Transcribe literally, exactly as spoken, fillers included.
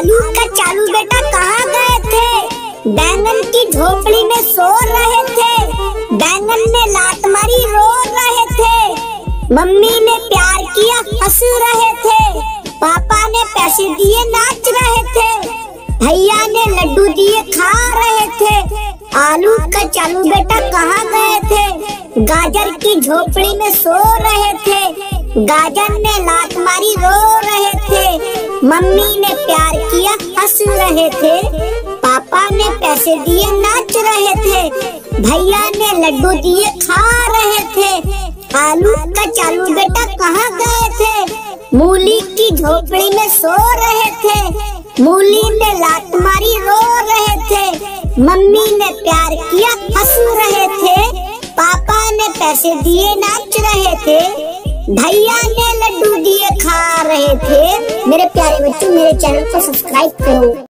आलू का चालू बेटा कहाँ गए थे? बैंगन की झोपड़ी में सो रहे थे। बैंगन ने लात मारी, रो रहे थे। मम्मी ने प्यार किया, हंस रहे थे। पापा ने पैसे दिए, नाच रहे थे। भैया ने लड्डू दिए, खा रहे थे। आलू का चालू बेटा कहाँ गए थे? गाजर की झोपड़ी में सो रहे थे। गाजर ने लात मारी, रो रहे थे। मम्मी ने प्यार किया, हंस रहे थे। पापा ने पैसे दिए, नाच रहे थे। भैया ने लड्डू दिए, खा रहे थे। आलू का चालू बेटा कहाँ गए थे? मूली की झोपड़ी में सो रहे थे। मूली ने लात मारी, रो रहे थे। मम्मी ने प्यार किया, हंस रहे थे। पापा ने पैसे दिए, नाच रहे थे। भैया ने लड्डू दिए, खा रहे थे। मेरे प्यारे बच्चों, मेरे चैनल को सब्सक्राइब करो।